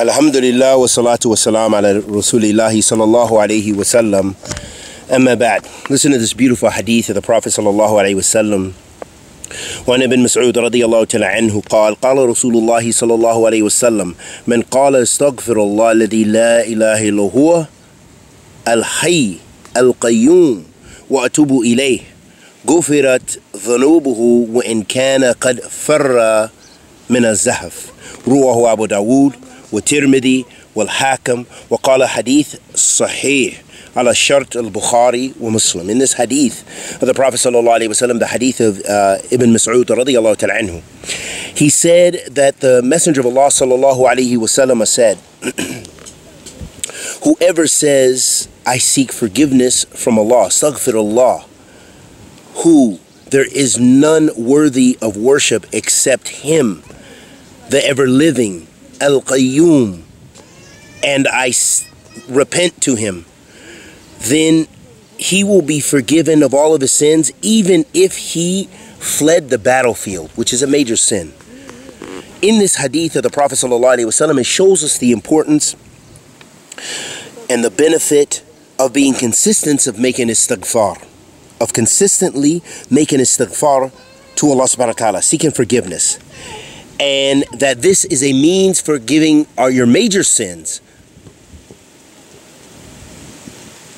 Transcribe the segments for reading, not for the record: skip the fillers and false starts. Alhamdulillah wa salatu wa salam ala Rasulillahi sallallahu alayhi wa sallam. Amma ba'd. Listen to this beautiful hadith of the Prophet sallallahu alayhi wa sallam. وعن ابن مسعود رضي الله تعالى عنه قال قال رسول الله صلى الله عليه وسلم من قال استغفر الله الذي لا إله إلا هو الحي القيوم وأتوب إليه غفرت ذنوبه وإن كان قد فر من الزحف رواه أبو داود والترمذي والحاكم وقال حديث صحيح على شرط البخاري ومسلم. In this hadith of the Prophet sallallahu alaihi wasallam, the hadith of Ibn Mas'ud radiyallahu ta'ala anhu, he said that the Messenger of Allah sallallahu alaihi wasallam said, whoever says I seek forgiveness from Allah, astaghfirullah, who there is none worthy of worship except Him, the ever-living, Al-Qayyum, and I repent to Him, then he will be forgiven of all of his sins, even if he fled the battlefield, which is a major sin. In this hadith of the Prophet ﷺ, it shows us the importance and the benefit of being consistent of making istighfar, of consistently making istighfar to Allah subhanahu wa ta'ala, seeking forgiveness. And that this is a means for giving your major sins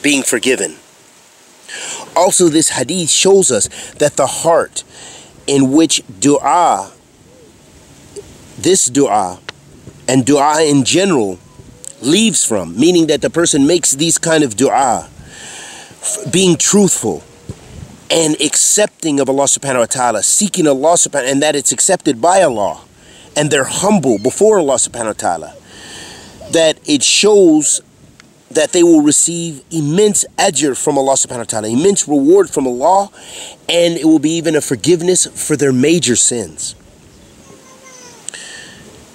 being forgiven. Also, this hadith shows us that the heart in which dua, this dua and dua in general, leaves from, meaning that the person makes these kind of dua, being truthful and accepting of Allah subhanahu wa ta'ala, seeking Allah subhanahu wa ta'ala, and that it's accepted by Allah, and they're humble before Allah subhanahu wa ta'ala, that it shows that they will receive immense ajr from Allah subhanahu wa ta'ala, immense reward from Allah, and it will be even a forgiveness for their major sins.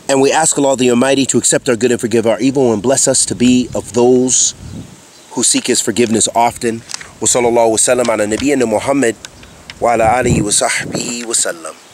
And we ask Allah the Almighty to accept our good and forgive our evil, and bless us to be of those who seek His forgiveness often. وصلى الله وسلم على نبينا محمد وعلى آله وصحبه وسلم.